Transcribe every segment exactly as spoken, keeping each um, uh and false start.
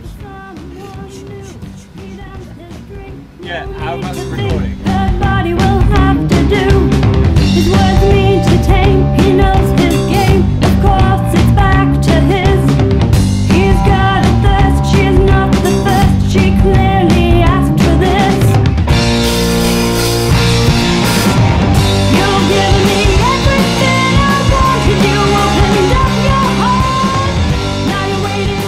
good. Yeah, how about the recording? Her body will have to do. His words mean to tame. He knows his game. Of course, it's back to his. He's got a thirst. She's not the first. She clearly asked for this. You've given me everything I wanted. You opened up your heart. Now you're waiting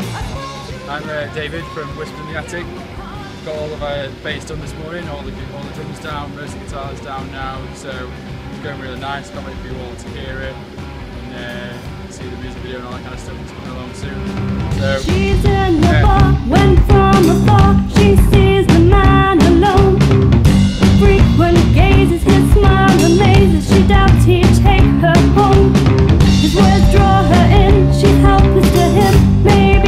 in my bed. I'm uh, David from Whispers in the Attic. Got all of our bass done this morning, all the, all the drums down, most of the guitars down now, so it's going really nice. Can't wait for you all to hear it and uh, see the music video and all that kind of stuff that's coming along soon. So, she's in the uh, bar, went from afar, she sees the man alone. Frequent gazes, his smile amazes, she doubts he'd take her home. His words draw her in, she's helpless to him, maybe.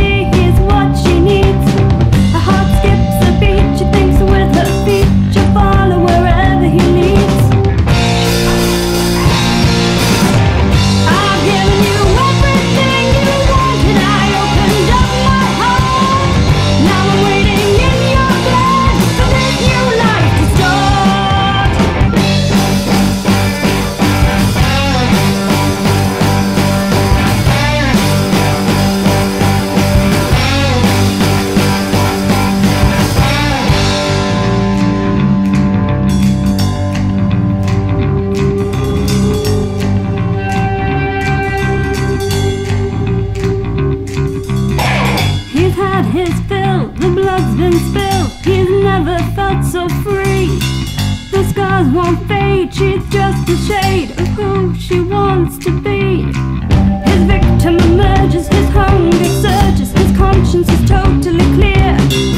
His victim emerges, his hunger surges, his conscience is totally clear.